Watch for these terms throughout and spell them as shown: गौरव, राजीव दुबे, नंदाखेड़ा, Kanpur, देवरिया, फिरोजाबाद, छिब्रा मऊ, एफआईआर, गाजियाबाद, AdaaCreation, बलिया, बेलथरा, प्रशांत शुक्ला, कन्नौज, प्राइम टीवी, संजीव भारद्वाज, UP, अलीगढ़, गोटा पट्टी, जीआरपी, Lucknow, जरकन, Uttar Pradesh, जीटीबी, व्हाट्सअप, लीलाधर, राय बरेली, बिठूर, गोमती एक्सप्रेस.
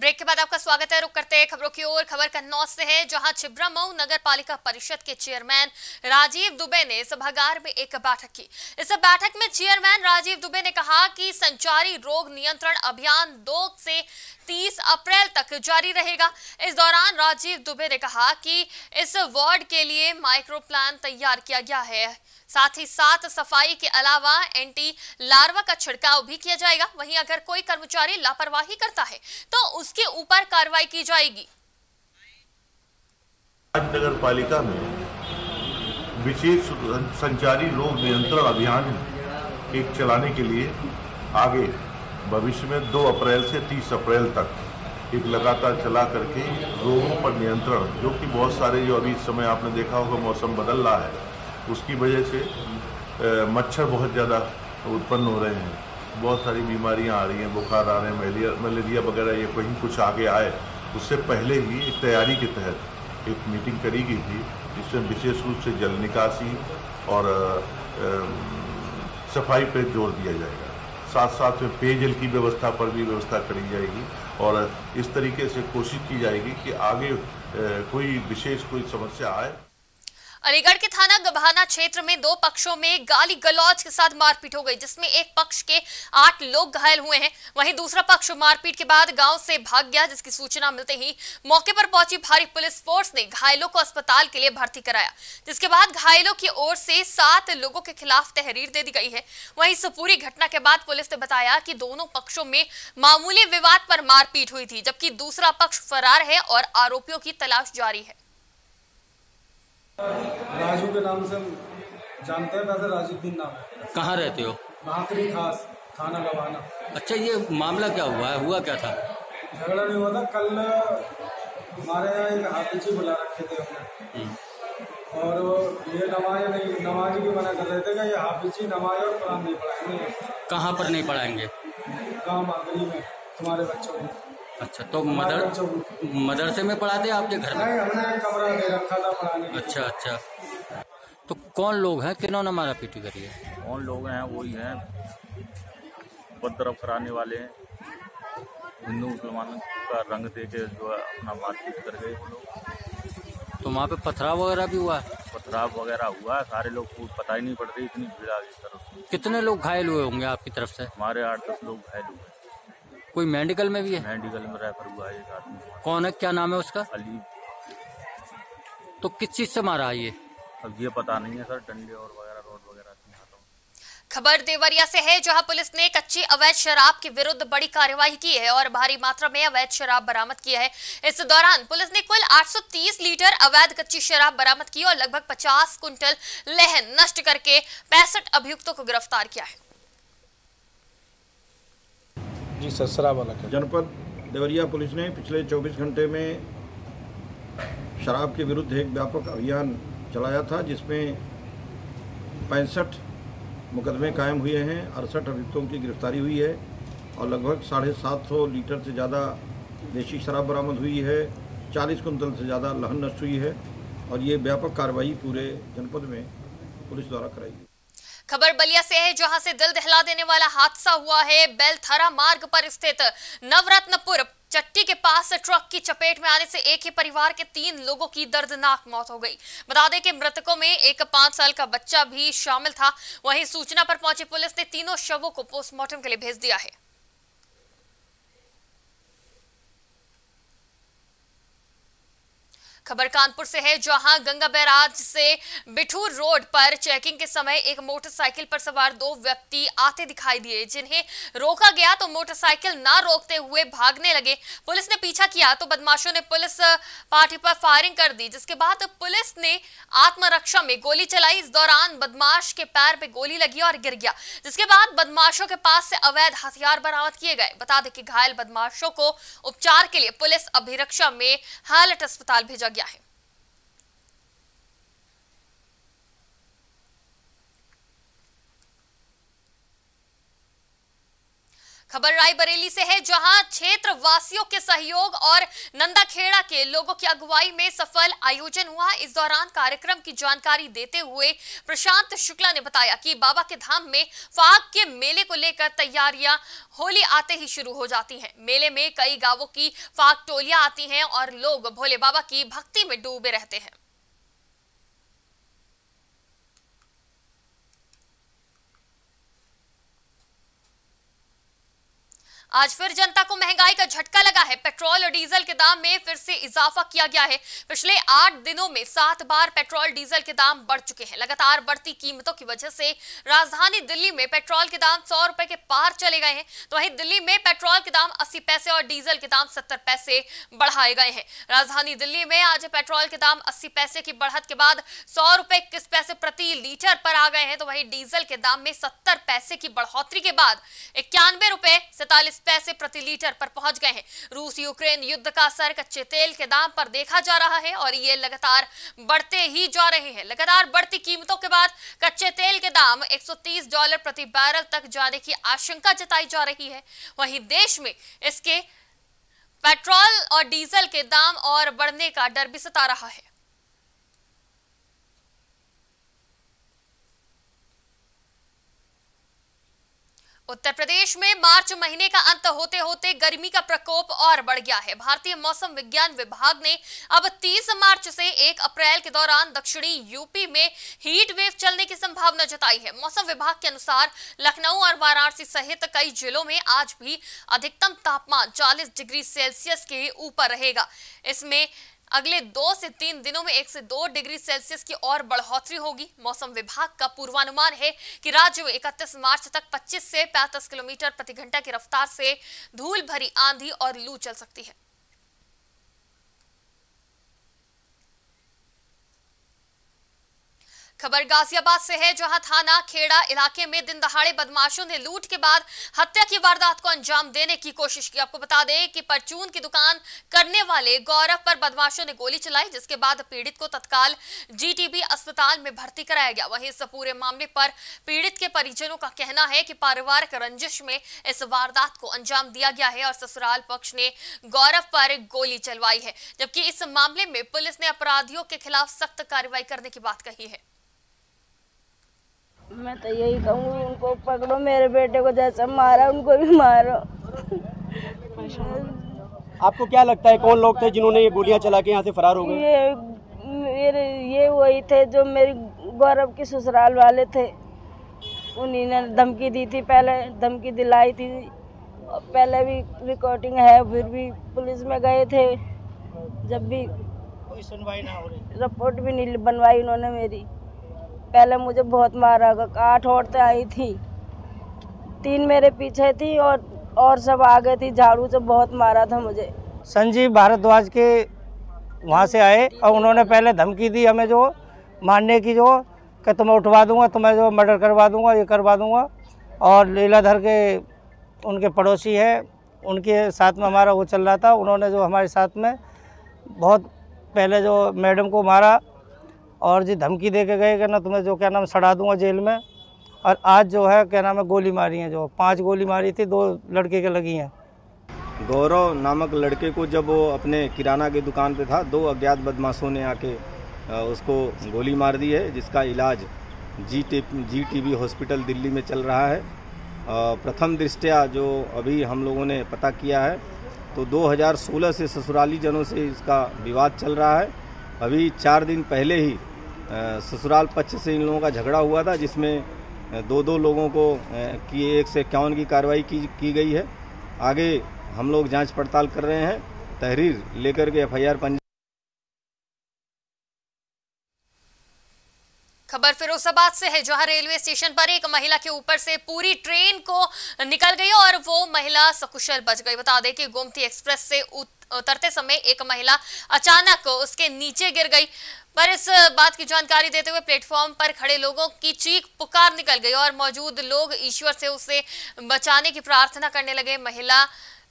Break के बाद आपका स्वागत है। रुक करते हैं खबरों की ओर। खबर कन्नौज से है, जहां छिब्रा मऊ नगर पालिका परिषद के चेयरमैन राजीव दुबे ने सभागार में एक बैठक की। इस बैठक में चेयरमैन राजीव दुबे ने कहा कि संचारी रोग नियंत्रण अभियान 2 से 30 अप्रैल तक जारी रहेगा। इस दौरान राजीव दुबे ने कहा कि इस वार्ड के लिए माइक्रो प्लान तैयार किया गया है, साथ ही साथ सफाई के अलावा एंटी लार्वा का छिड़काव भी किया जाएगा। वहीं अगर कोई कर्मचारी लापरवाही करता है तो उसके ऊपर कार्रवाई की जाएगी। नगर पालिका में विशेष संचारी रोग नियंत्रण अभियान एक चलाने के लिए आगे भविष्य में 2 अप्रैल से 30 अप्रैल तक एक लगातार चला करके रोगों पर नियंत्रण, जो कि बहुत सारे जो अभी इस समय आपने देखा होगा मौसम बदल रहा है, उसकी वजह से मच्छर बहुत ज़्यादा उत्पन्न हो रहे हैं, बहुत सारी बीमारियां आ रही हैं, बुखार आ रहे हैं, मलेरिया वगैरह। ये कहीं कुछ आगे आए उससे पहले ही एक तैयारी के तहत एक मीटिंग करी गई थी, जिसमें विशेष रूप से जल निकासी और सफाई पर जोर दिया जाएगा, साथ साथ में पेयजल की व्यवस्था पर भी व्यवस्था करी जाएगी और इस तरीके से कोशिश की जाएगी कि आगे कोई विशेष कोई समस्या आए। अलीगढ़ के थाना गभाना क्षेत्र में 2 पक्षों में गाली गलौज के साथ मारपीट हो गई, जिसमें एक पक्ष के 8 लोग घायल हुए हैं। वहीं दूसरा पक्ष मारपीट के बाद गांव से भाग गया, जिसकी सूचना मिलते ही मौके पर पहुंची भारी पुलिस फोर्स ने घायलों को अस्पताल के लिए भर्ती कराया, जिसके बाद घायलों की ओर से 7 लोगों के खिलाफ तहरीर दे दी गई है। वहीं इस पूरी घटना के बाद पुलिस ने बताया कि दोनों पक्षों में मामूली विवाद पर मारपीट हुई थी, जबकि दूसरा पक्ष फरार है और आरोपियों की तलाश जारी है। राजू के नाम से जानते हैं, वैसे राजीव दिन नाम है। कहाँ रहते हो? भाकरी खास, थाना बवाना। अच्छा, ये मामला क्या हुआ है? हुआ क्या था? झगड़ा नहीं हुआ था, कल हमारे यहाँ एक हाथीची बुला रखे थे हमने, और ये नमाज भी मना कर रहे थे कि ये हाफीची नमाज और कुरान नहीं पढ़ाएंगे। कहाँ पर नहीं पढ़ाएंगे? गाँव भाकरी में तुम्हारे बच्चों को। अच्छा, तो मदरसे में पढ़ाते आपके घर में? नहीं, हमने कमरा दे रखा था पढ़ाने के। अच्छा, तो कौन लोग हैं, किन्होंने मारा पीटी करी है? कौन लोग हैं, वही हैं, बदतरफ कराने वाले हैं, हिंदू मुसलमान का रंग दे के जो अपना मारपीट कर गए। तो वहाँ पे पथराव वगैरह भी हुआ? पथराव वगैरह हुआ, सारे लोग को पता ही नहीं पड़ रही, इतनी भीड़ आ गई तरफ। कितने लोग घायल हुए होंगे आपकी तरफ से? हमारे 8-10 लोग घायल हुए। कोई मेडिकल में भी है? मेडिकल में रेफर हुआ है एक आदमी। कौन है, क्या नाम है उसका? अली। तो किस चीज से मारा है ये? अब ये पता नहीं है सर, डंडे और वगैरह रोड वगैरह। खबर देवरिया से है, जहां पुलिस ने कच्ची अवैध शराब के विरुद्ध बड़ी कार्रवाई की है और भारी मात्रा में अवैध शराब बरामद की है। इस दौरान पुलिस ने कुल 830 लीटर अवैध कच्ची शराब बरामद की और लगभग 50 क्विंटल लहन नष्ट करके 65 अभियुक्तों को गिरफ्तार किया है। जी ससरा वाला जनपद देवरिया पुलिस ने पिछले 24 घंटे में शराब के विरुद्ध एक व्यापक अभियान चलाया था, जिसमें 65 मुकदमे कायम हुए हैं, 68 अभियुक्तों की गिरफ्तारी हुई है और लगभग 750 लीटर से ज़्यादा देशी शराब बरामद हुई है, 40 कुंतल से ज़्यादा लहन नष्ट हुई है और ये व्यापक कार्रवाई पूरे जनपद में पुलिस द्वारा कराई गई। खबर बलिया से है, जहां से दिल दहला देने वाला हादसा हुआ है। बेलथरा मार्ग पर स्थित नवरत्नपुर चट्टी के पास ट्रक की चपेट में आने से एक ही परिवार के 3 लोगों की दर्दनाक मौत हो गई। बता दें कि मृतकों में एक 5 साल का बच्चा भी शामिल था। वहीं सूचना पर पहुंची पुलिस ने तीनों शवों को पोस्टमार्टम के लिए भेज दिया है। खबर कानपुर से है, जहां गंगा बैराज से बिठूर रोड पर चेकिंग के समय एक मोटरसाइकिल पर सवार 2 व्यक्ति आते दिखाई दिए, जिन्हें रोका गया तो मोटरसाइकिल ना रोकते हुए भागने लगे। पुलिस ने पीछा किया तो बदमाशों ने पुलिस पार्टी पर फायरिंग कर दी, जिसके बाद पुलिस ने आत्मरक्षा में गोली चलाई। इस दौरान बदमाश के पैर पे गोली लगी और गिर गया, जिसके बाद बदमाशों के पास से अवैध हथियार बरामद किए गए। बता दें कि घायल बदमाशों को उपचार के लिए पुलिस अभिरक्षा में हालत अस्पताल भेजा। खबर राय बरेली से है, जहां क्षेत्रवासियों के सहयोग और नंदाखेड़ा के लोगों की अगुवाई में सफल आयोजन हुआ। इस दौरान कार्यक्रम की जानकारी देते हुए प्रशांत शुक्ला ने बताया कि बाबा के धाम में फाग के मेले को लेकर तैयारियां होली आते ही शुरू हो जाती हैं। मेले में कई गांवों की फाग टोलियां आती हैं और लोग भोले बाबा की भक्ति में डूबे रहते हैं। आज फिर जनता को महंगाई का झटका लगा है। पेट्रोल और डीजल के दाम में फिर से इजाफा किया गया है। पिछले 8 दिनों में 7 बार पेट्रोल डीजल के दाम बढ़ चुके हैं। लगातार बढ़ती कीमतों की वजह से राजधानी दिल्ली में पेट्रोल के दाम 100 रुपए के पार चले गए हैं, तो वहीं दिल्ली में पेट्रोल के दाम 80 पैसे और डीजल के दाम 70 पैसे बढ़ाए गए हैं। राजधानी दिल्ली में आज पेट्रोल के दाम 80 पैसे की बढ़त के बाद 100 रुपए 21 पैसे प्रति लीटर पर आ गए हैं, तो वहीं डीजल के दाम में 70 पैसे की बढ़ोतरी के बाद 91 रुपए 47 पैसे प्रति लीटर पर पहुंच गए हैं। रूस यूक्रेन युद्ध का असर कच्चे तेल के दाम पर देखा जा रहा है और ये लगातार बढ़ते ही जा रहे हैं। लगातार बढ़ती कीमतों के बाद कच्चे तेल के दाम 130 डॉलर प्रति बैरल तक जाने की आशंका जताई जा रही है। वहीं देश में इसके पेट्रोल और डीजल के दाम और बढ़ने का डर भी सता रहा है। उत्तर प्रदेश में मार्च महीने का अंत होते होते गर्मी का प्रकोप और बढ़ गया है। भारतीय मौसम विज्ञान विभाग ने अब 30 मार्च से 1 अप्रैल के दौरान दक्षिणी यूपी में हीट वेव चलने की संभावना जताई है। मौसम विभाग के अनुसार लखनऊ और वाराणसी सहित कई जिलों में आज भी अधिकतम तापमान 40 डिग्री सेल्सियस के ऊपर रहेगा। इसमें अगले 2 से 3 दिनों में 1 से 2 डिग्री सेल्सियस की और बढ़ोतरी होगी। मौसम विभाग का पूर्वानुमान है कि राज्य में 31 मार्च तक 25 से 35 किलोमीटर प्रति घंटा की रफ्तार से धूल भरी आंधी और लू चल सकती है। खबर गाजियाबाद से है, जहां थाना खेड़ा इलाके में दिन दहाड़े बदमाशों ने लूट के बाद हत्या की वारदात को अंजाम देने की कोशिश की। आपको बता दें कि परचून की दुकान करने वाले गौरव पर बदमाशों ने गोली चलाई, जिसके बाद पीड़ित को तत्काल जीटीबी अस्पताल में भर्ती कराया गया। वहीं इस पूरे मामले पर पीड़ित के परिजनों का कहना है कि पारिवारिक रंजिश में इस वारदात को अंजाम दिया गया है और ससुराल पक्ष ने गौरव पर गोली चलवाई है, जबकि इस मामले में पुलिस ने अपराधियों के खिलाफ सख्त कार्रवाई करने की बात कही है। मैं तो यही कहूँगी, उनको पकड़ो, मेरे बेटे को जैसा मारा उनको भी मारो। आपको क्या लगता है कौन लोग थे जिन्होंने ये गोलियां चला के यहाँ से फरार हो गए? ये वही थे जो मेरी गौरव के ससुराल वाले थे। उन्हीं ने धमकी दी थी, पहले धमकी दिलाई थी, पहले भी रिकॉर्डिंग है, फिर भी पुलिस में गए थे, जब भी कोई सुनवाई ना हो रही, रिपोर्ट भी नहीं बनवाई उन्होंने मेरी। पहले मुझे बहुत मारा गया, 8 औरतें आई थी, 3 मेरे पीछे थी और सब आगे थी। झाड़ू से बहुत मारा था मुझे। संजीव भारद्वाज के वहाँ से आए और उन्होंने पहले धमकी दी हमें जो मारने की, जो कि तुम्हें उठवा दूंगा, तुम्हें जो मर्डर करवा दूंगा, ये करवा दूंगा। और लीलाधर के उनके पड़ोसी है, उनके साथ में हमारा वो चल रहा था। उन्होंने जो हमारे साथ में बहुत पहले जो मैडम को मारा और जी धमकी दे के गए कि ना तुम्हें जो क्या नाम सड़ा दूंगा जेल में। और आज जो है क्या नाम है गोली मारी है, जो 5 गोली मारी थी, 2 लड़के के लगी हैं। गौरव नामक लड़के को जब वो अपने किराना की दुकान पे था, 2 अज्ञात बदमाशों ने आके उसको गोली मार दी है, जिसका इलाज G T B hospital Delhi में चल रहा है। प्रथम दृष्टया जो अभी हम लोगों ने पता किया है तो 2016 से ससुराली जनों से इसका विवाद चल रहा है। अभी 4 दिन पहले ही ससुराल पक्ष से इन लोगों का झगड़ा हुआ था, जिसमें 2-2 लोगों को की 151 की कार्रवाई की गई है। आगे हम लोग जांच पड़ताल कर रहे हैं, तहरीर लेकर के एफआईआर पंजीकृत। खबर फिरोजाबाद से है, जहां रेलवे स्टेशन पर एक महिला के ऊपर से पूरी ट्रेन को निकल गई और वो महिला सकुशल बच गई। बता दें कि गोमती एक्सप्रेस से उतरते समय एक महिला अचानक उसके नीचे गिर गई, पर इस बात की जानकारी देते हुए प्लेटफॉर्म पर खड़े लोगों की चीख पुकार निकल गई और मौजूद लोग ईश्वर से उसे बचाने की प्रार्थना करने लगे। महिला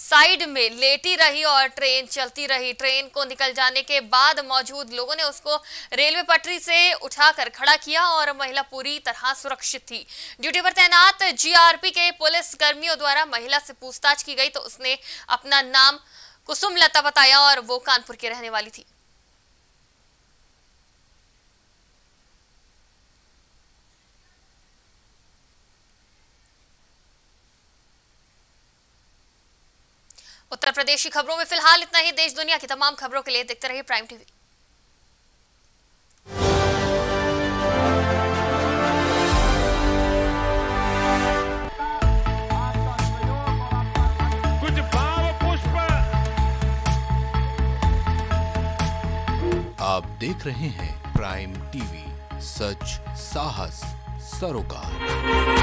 साइड में लेटी रही और ट्रेन चलती रही। ट्रेन को निकल जाने के बाद मौजूद लोगों ने उसको रेलवे पटरी से उठाकर खड़ा किया और महिला पूरी तरह सुरक्षित थी। ड्यूटी पर तैनात जीआरपी के पुलिस कर्मियों द्वारा महिला से पूछताछ की गई तो उसने अपना नाम कुसुम लता बताया और वो कानपुर की रहने वाली थी। उत्तर प्रदेश की खबरों में फिलहाल इतना ही। देश दुनिया की तमाम खबरों के लिए देखते रहिए प्राइम टीवी। कुछ भाव पुष्प आप देख रहे हैं प्राइम टीवी, सच साहस सरोकार।